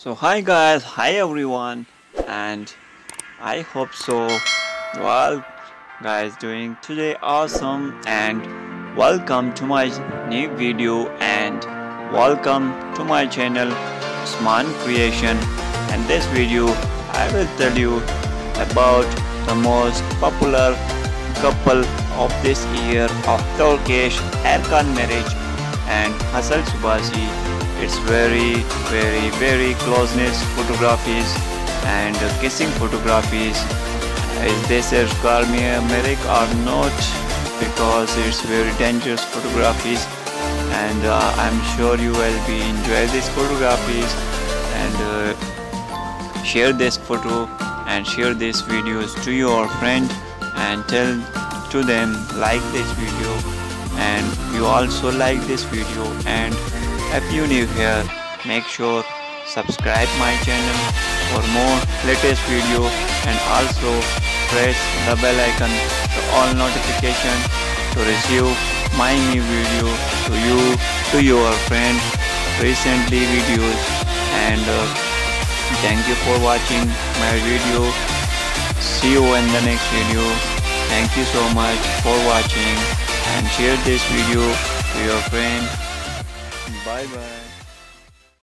So hi guys, hi everyone, and I hope so. Well guys, doing today awesome, and welcome to my new video and welcome to my channel Usman Creation. And this video I will tell you about the most popular couple of this year of Turkish, Erkan Meriç and Hazal Subaşi. It's very closeness photographies and kissing photographies. Is this Erkan Meriç or not? Because it's very dangerous photographies, and I'm sure you will be enjoy these photographies, and share this photo and share these videos to your friend and tell to them like this video, and you also like this video. And if you new here, make sure subscribe my channel for more latest video, and also press the bell icon to all notification to receive my new video to you, to your friend, recently videos. And thank you for watching my video. See you in the next video. Thank you so much for watching, and share this video to your friend. Bye bye.